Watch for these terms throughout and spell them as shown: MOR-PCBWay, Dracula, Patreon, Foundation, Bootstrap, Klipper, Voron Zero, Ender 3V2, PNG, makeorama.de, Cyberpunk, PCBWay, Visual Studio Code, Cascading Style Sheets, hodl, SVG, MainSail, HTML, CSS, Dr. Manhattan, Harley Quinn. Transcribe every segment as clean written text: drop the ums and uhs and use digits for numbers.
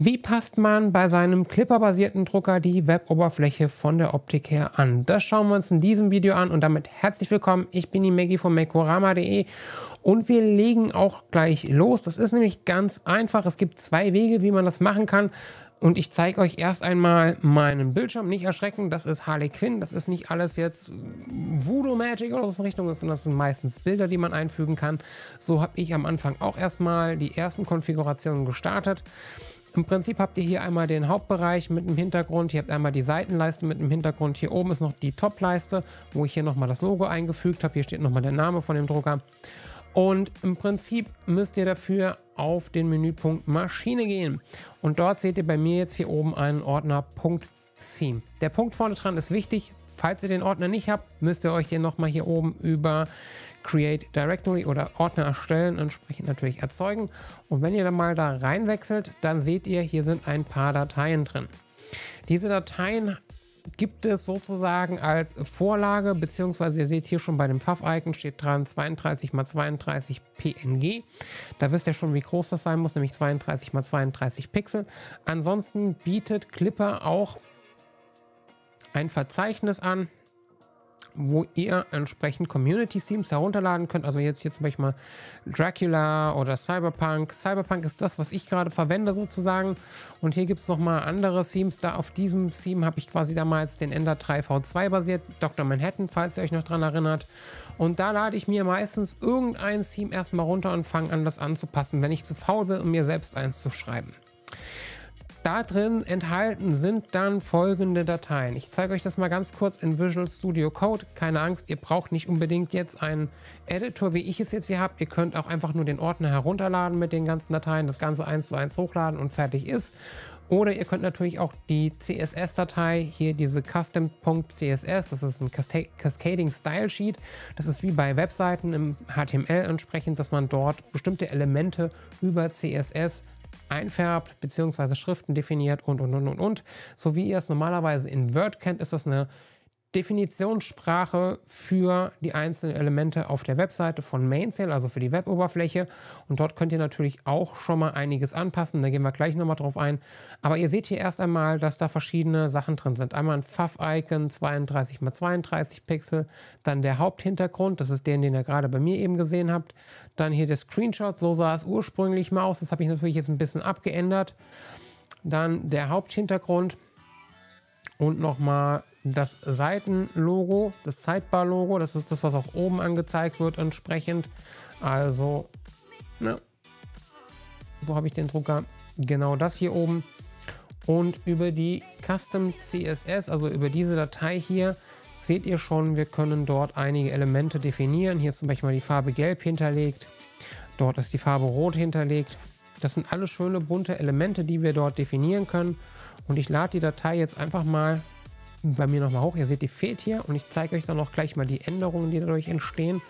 Wie passt man bei seinem Klipper-basierten Drucker die Web-Oberfläche von der Optik her an? Das schauen wir uns in diesem Video an und damit herzlich willkommen. Ich bin die Maggie von makeorama.de und wir legen auch gleich los. Das ist nämlich ganz einfach. Es gibt zwei Wege, wie man das machen kann. Und ich zeige euch erst einmal meinen Bildschirm. Nicht erschrecken, das ist Harley Quinn. Das ist nicht alles jetzt Voodoo Magic oder so in Richtung, sondern das sind meistens Bilder, die man einfügen kann. So habe ich am Anfang auch erstmal die ersten Konfigurationen gestartet. Im Prinzip habt ihr hier einmal den Hauptbereich mit einem Hintergrund. Ihr habt einmal die Seitenleiste mit einem Hintergrund. Hier oben ist noch die Top-Leiste, wo ich hier nochmal das Logo eingefügt habe. Hier steht nochmal der Name von dem Drucker. Und im Prinzip müsst ihr dafür auf den Menüpunkt Maschine gehen. Und dort seht ihr bei mir jetzt hier oben einen Ordner .theme. Der Punkt vorne dran ist wichtig. Falls ihr den Ordner nicht habt, müsst ihr euch den nochmal hier oben über Create Directory oder Ordner erstellen, entsprechend natürlich erzeugen. Und wenn ihr dann mal da reinwechselt, dann seht ihr, hier sind ein paar Dateien drin. Diese Dateien gibt es sozusagen als Vorlage, beziehungsweise ihr seht hier schon bei dem Fav-Icon steht dran 32×32 PNG. Da wisst ihr schon, wie groß das sein muss, nämlich 32×32 Pixel. Ansonsten bietet Klipper auch ein Verzeichnis an, wo ihr entsprechend Community-Themes herunterladen könnt. Also jetzt hier zum Beispiel mal Dracula oder Cyberpunk. Cyberpunk ist das, was ich gerade verwende sozusagen. Und hier gibt es nochmal andere Themes. Da auf diesem Theme habe ich quasi damals den Ender 3V2 basiert. Dr. Manhattan, falls ihr euch noch dran erinnert. Und da lade ich mir meistens irgendein Theme erstmal runter und fange an, das anzupassen, wenn ich zu faul bin, um mir selbst eins zu schreiben. Da drin enthalten sind dann folgende Dateien. Ich zeige euch das mal ganz kurz in Visual Studio Code. Keine Angst, ihr braucht nicht unbedingt jetzt einen Editor, wie ich es jetzt hier habe. Ihr könnt auch einfach nur den Ordner herunterladen mit den ganzen Dateien, das Ganze 1:1 hochladen und fertig ist. Oder ihr könnt natürlich auch die CSS-Datei, hier diese custom.css, das ist ein Cascading Style Sheet. Das ist wie bei Webseiten im HTML entsprechend, dass man dort bestimmte Elemente über CSS einfärbt, beziehungsweise Schriften definiert und. So wie ihr es normalerweise in Word kennt, ist das eine Definitionssprache für die einzelnen Elemente auf der Webseite von MainSail, also für die Web-Oberfläche. Und dort könnt ihr natürlich auch schon mal einiges anpassen. Da gehen wir gleich nochmal drauf ein. Aber ihr seht hier erst einmal, dass da verschiedene Sachen drin sind. Einmal ein Fav-Icon, 32×32 Pixel. Dann der Haupthintergrund, das ist der, den ihr gerade bei mir eben gesehen habt. Dann hier der Screenshot, so sah es ursprünglich mal aus. Das habe ich natürlich jetzt ein bisschen abgeändert. Dann der Haupthintergrund und nochmal das Seitenlogo, das Sidebar-Logo, das ist das, was auch oben angezeigt wird entsprechend. Also, ne, wo habe ich den Drucker? Genau das hier oben. Und über die Custom CSS, also über diese Datei hier, seht ihr schon, wir können dort einige Elemente definieren. Hier ist zum Beispiel mal die Farbe Gelb hinterlegt. Dort ist die Farbe Rot hinterlegt. Das sind alles schöne, bunte Elemente, die wir dort definieren können. Und ich lade die Datei jetzt einfach mal bei mir nochmal hoch. Ihr seht, die fehlt hier und ich zeige euch dann auch gleich mal die Änderungen, die dadurch entstehen.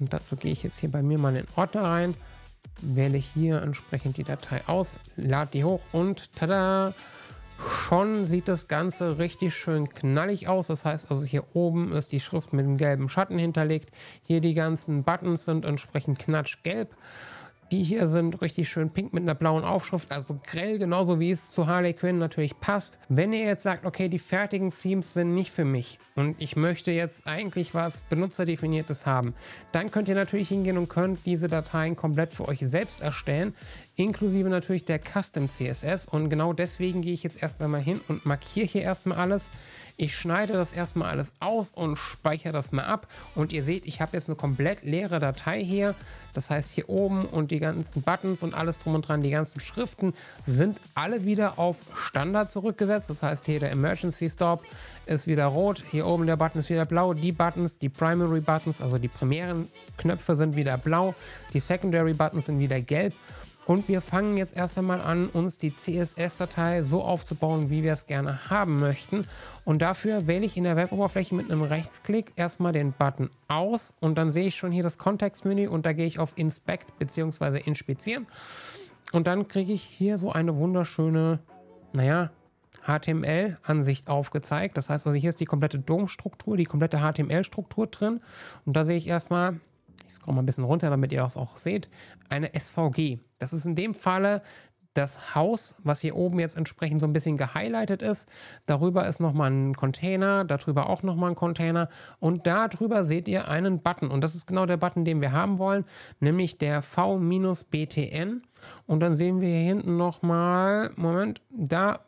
Und dazu gehe ich jetzt hier bei mir mal in den Ordner rein, wähle hier entsprechend die Datei aus, lade die hoch und tada! Schon sieht das Ganze richtig schön knallig aus. Das heißt also, hier oben ist die Schrift mit dem gelben Schatten hinterlegt. Hier die ganzen Buttons sind entsprechend knatschgelb. Die hier sind richtig schön pink mit einer blauen Aufschrift, also grell, genauso wie es zu Harley Quinn natürlich passt. Wenn ihr jetzt sagt, okay, die fertigen Themes sind nicht für mich und ich möchte jetzt eigentlich was Benutzerdefiniertes haben, dann könnt ihr natürlich hingehen und könnt diese Dateien komplett für euch selbst erstellen, inklusive natürlich der Custom CSS. Und genau deswegen gehe ich jetzt erst einmal hin und markiere hier erstmal alles. Ich schneide das erstmal alles aus und speichere das mal ab. Und ihr seht, ich habe jetzt eine komplett leere Datei hier. Das heißt, hier oben und die ganzen Buttons und alles drum und dran, die ganzen Schriften sind alle wieder auf Standard zurückgesetzt. Das heißt, hier der Emergency Stop ist wieder rot, hier oben der Button ist wieder blau, die Buttons, die Primary Buttons, also die primären Knöpfe sind wieder blau, die Secondary Buttons sind wieder gelb. Und wir fangen jetzt erst einmal an, uns die CSS-Datei so aufzubauen, wie wir es gerne haben möchten. Und dafür wähle ich in der Web-Oberfläche mit einem Rechtsklick erstmal den Button aus. Und dann sehe ich schon hier das Kontextmenü und da gehe ich auf Inspect bzw. Inspizieren. Und dann kriege ich hier so eine wunderschöne, naja, HTML-Ansicht aufgezeigt. Das heißt also, hier ist die komplette DOM-Struktur, die komplette HTML-Struktur drin. Und da sehe ich erstmal, ich scroll mal ein bisschen runter, damit ihr das auch seht, eine SVG. Das ist in dem Falle das Haus, was hier oben jetzt entsprechend so ein bisschen gehighlightet ist. Darüber ist nochmal ein Container, darüber auch nochmal ein Container und darüber seht ihr einen Button. Und das ist genau der Button, den wir haben wollen, nämlich der V-BTN. Und dann sehen wir hier hinten nochmal, Moment, da,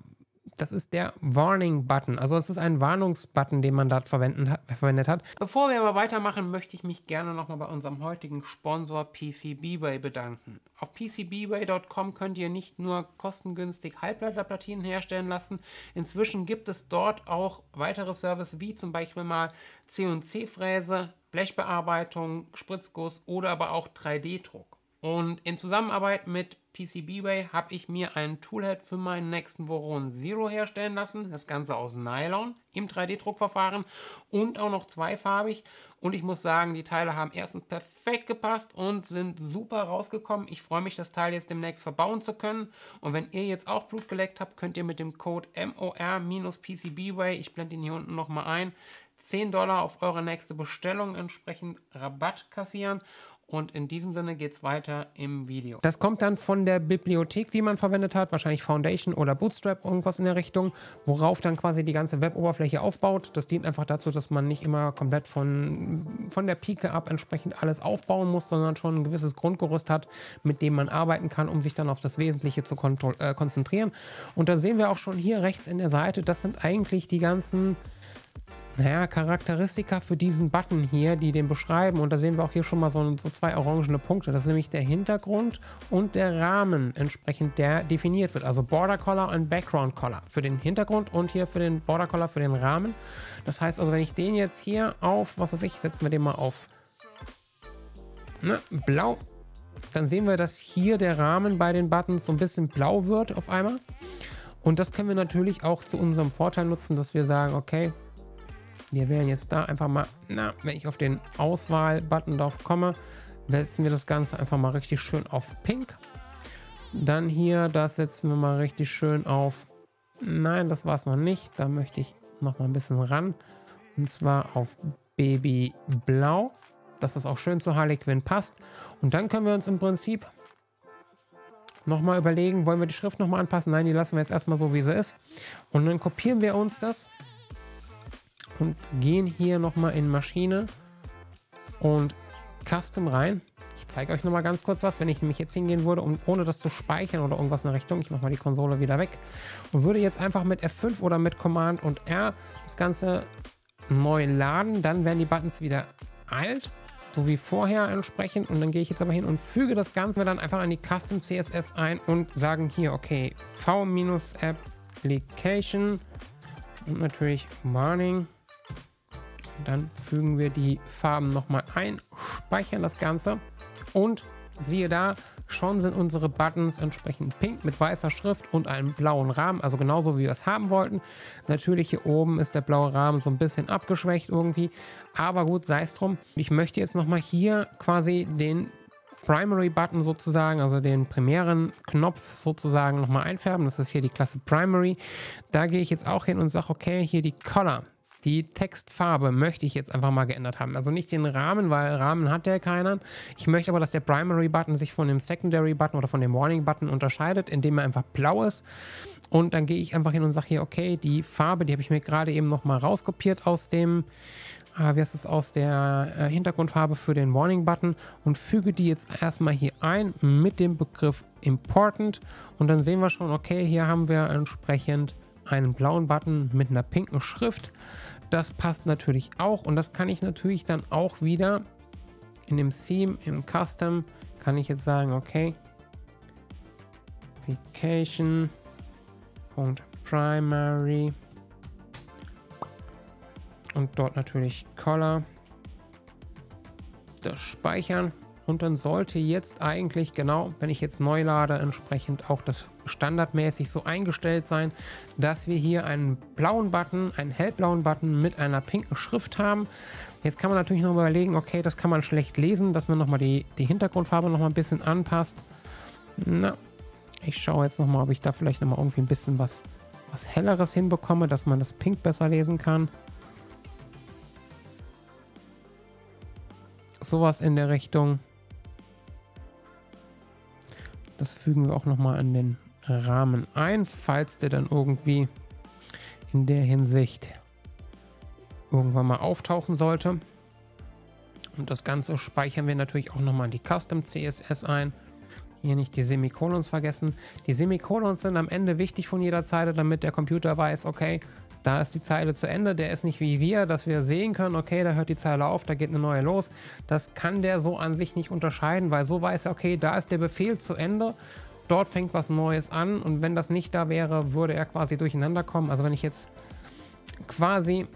das ist der Warning-Button. Also es ist ein Warnungsbutton, den man dort verwendet hat. Bevor wir aber weitermachen, möchte ich mich gerne nochmal bei unserem heutigen Sponsor PCBWay bedanken. Auf PCBWay.com könnt ihr nicht nur kostengünstig Halbleiterplatinen herstellen lassen. Inzwischen gibt es dort auch weitere Services wie zum Beispiel mal CNC-Fräse, Blechbearbeitung, Spritzguss oder aber auch 3D-Druck. Und in Zusammenarbeit mit PCBWay habe ich mir einen Toolhead für meinen nächsten Voron Zero herstellen lassen. Das Ganze aus Nylon im 3D-Druckverfahren und auch noch zweifarbig. Und ich muss sagen, die Teile haben erstens perfekt gepasst und sind super rausgekommen. Ich freue mich, das Teil jetzt demnächst verbauen zu können. Und wenn ihr jetzt auch Blut geleckt habt, könnt ihr mit dem Code MOR-PCBWay, ich blende ihn hier unten nochmal ein, $10 auf eure nächste Bestellung entsprechend Rabatt kassieren. Und in diesem Sinne geht es weiter im Video. Das kommt dann von der Bibliothek, die man verwendet hat, wahrscheinlich Foundation oder Bootstrap, irgendwas in der Richtung, worauf dann quasi die ganze Web-Oberfläche aufbaut. Das dient einfach dazu, dass man nicht immer komplett von der Pike ab entsprechend alles aufbauen muss, sondern schon ein gewisses Grundgerüst hat, mit dem man arbeiten kann, um sich dann auf das Wesentliche zu konzentrieren. Und da sehen wir auch schon hier rechts in der Seite, das sind eigentlich die ganzen... Naja, Charakteristika für diesen Button hier, die den beschreiben. Und da sehen wir auch hier schon mal so zwei orangene Punkte. Das ist nämlich der Hintergrund und der Rahmen entsprechend, der definiert wird. Also Border Color und Background Color für den Hintergrund und hier für den Border Color für den Rahmen. Das heißt also, wenn ich den jetzt hier auf, was weiß ich, setzen wir den mal auf, ne, blau, dann sehen wir, dass hier der Rahmen bei den Buttons so ein bisschen blau wird auf einmal. Und das können wir natürlich auch zu unserem Vorteil nutzen, dass wir sagen, okay, wir wählen jetzt da einfach mal, na, wenn ich auf den Auswahl-Button drauf komme, setzen wir das Ganze einfach mal richtig schön auf Pink. Dann hier, das setzen wir mal richtig schön auf, nein, das war es noch nicht. Da möchte ich noch mal ein bisschen ran. Und zwar auf Baby Blau, dass das auch schön zu Harley Quinn passt. Und dann können wir uns im Prinzip noch mal überlegen, wollen wir die Schrift noch mal anpassen? Nein, die lassen wir jetzt erstmal so, wie sie ist. Und dann kopieren wir uns das. Und gehen hier nochmal in Maschine und Custom rein. Ich zeige euch nochmal ganz kurz was, wenn ich nämlich jetzt hingehen würde, um, ohne das zu speichern oder irgendwas in der Richtung. Ich mache mal die Konsole wieder weg und würde jetzt einfach mit F5 oder mit Command und R das Ganze neu laden. Dann werden die Buttons wieder alt, so wie vorher entsprechend. Und dann gehe ich jetzt aber hin und füge das Ganze dann einfach an die Custom CSS ein und sagen hier, okay, V-Application und natürlich Warning. Dann fügen wir die Farben nochmal ein, speichern das Ganze und siehe da, schon sind unsere Buttons entsprechend pink mit weißer Schrift und einem blauen Rahmen, also genauso wie wir es haben wollten. Natürlich hier oben ist der blaue Rahmen so ein bisschen abgeschwächt irgendwie, aber gut, sei es drum. Ich möchte jetzt nochmal hier quasi den Primary Button sozusagen, also den primären Knopf sozusagen nochmal einfärben. Das ist hier die Klasse Primary. Da gehe ich jetzt auch hin und sage, okay, hier die Color. Die Textfarbe möchte ich jetzt einfach mal geändert haben. Also nicht den Rahmen, weil Rahmen hat der keiner. Ich möchte aber, dass der Primary Button sich von dem Secondary Button oder von dem Warning Button unterscheidet, indem er einfach blau ist. Und dann gehe ich einfach hin und sage hier, okay, die Farbe, die habe ich mir gerade eben nochmal rauskopiert aus dem, wie heißt es, aus der Hintergrundfarbe für den Warning Button und füge die jetzt erstmal hier ein mit dem Begriff Important. Und dann sehen wir schon, okay, hier haben wir entsprechend einen blauen Button mit einer pinken Schrift. Das passt natürlich auch und das kann ich natürlich dann auch wieder in dem Theme, im Custom, kann ich jetzt sagen, okay, Application.Primary und dort natürlich Color, das Speichern. Und dann sollte jetzt eigentlich, genau, wenn ich jetzt neu lade, entsprechend auch das standardmäßig so eingestellt sein, dass wir hier einen blauen Button, einen hellblauen Button mit einer pinken Schrift haben. Jetzt kann man natürlich noch überlegen, okay, das kann man schlecht lesen, dass man nochmal die Hintergrundfarbe nochmal ein bisschen anpasst. Na, ich schaue jetzt nochmal, ob ich da vielleicht nochmal irgendwie ein bisschen was Helleres hinbekomme, dass man das Pink besser lesen kann. Sowas in der Richtung. Das fügen wir auch nochmal an den Rahmen ein, falls der dann irgendwie in der Hinsicht irgendwann mal auftauchen sollte. Und das Ganze speichern wir natürlich auch nochmal in die Custom CSS ein. Hier nicht die Semikolons vergessen. Die Semikolons sind am Ende wichtig von jeder Zeile, damit der Computer weiß, okay, da ist die Zeile zu Ende, der ist nicht wie wir, dass wir sehen können, okay, da hört die Zeile auf, da geht eine neue los. Das kann der so an sich nicht unterscheiden, weil so weiß er, okay, da ist der Befehl zu Ende, dort fängt was Neues an und wenn das nicht da wäre, würde er quasi durcheinander kommen. Also wenn ich jetzt quasi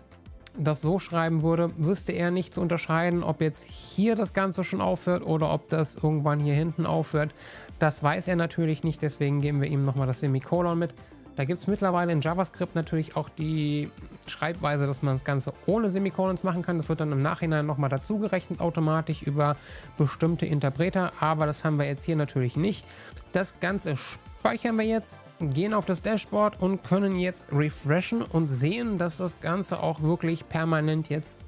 das so schreiben würde, wüsste er nicht zu unterscheiden, ob jetzt hier das Ganze schon aufhört oder ob das irgendwann hier hinten aufhört. Das weiß er natürlich nicht, deswegen geben wir ihm nochmal das Semikolon mit. Da gibt es mittlerweile in JavaScript natürlich auch die Schreibweise, dass man das Ganze ohne Semikolons machen kann. Das wird dann im Nachhinein nochmal dazu gerechnet, automatisch über bestimmte Interpreter. Aber das haben wir jetzt hier natürlich nicht. Das Ganze speichern wir jetzt, gehen auf das Dashboard und können jetzt refreshen und sehen, dass das Ganze auch wirklich permanent jetzt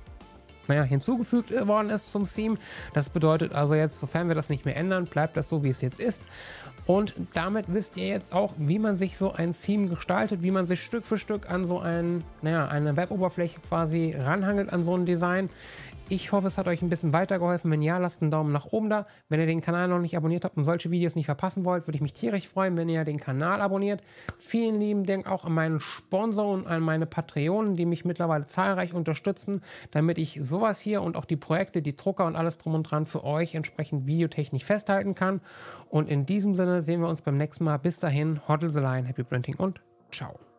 hinzugefügt worden ist zum Theme. Das bedeutet also jetzt, sofern wir das nicht mehr ändern, bleibt das so, wie es jetzt ist. Und damit wisst ihr jetzt auch, wie man sich so ein Theme gestaltet, wie man sich Stück für Stück an so einen, eine Web-Oberfläche quasi ranhangelt, an so ein Design. Ich hoffe, es hat euch ein bisschen weitergeholfen. Wenn ja, lasst einen Daumen nach oben da. Wenn ihr den Kanal noch nicht abonniert habt und solche Videos nicht verpassen wollt, würde ich mich tierisch freuen, wenn ihr den Kanal abonniert. Vielen lieben Dank auch an meinen Sponsor und an meine Patreonen, die mich mittlerweile zahlreich unterstützen, damit ich sowas hier und auch die Projekte, die Drucker und alles drum und dran für euch entsprechend videotechnisch festhalten kann. Und in diesem Sinne sehen wir uns beim nächsten Mal. Bis dahin, hodl the line, happy printing und ciao.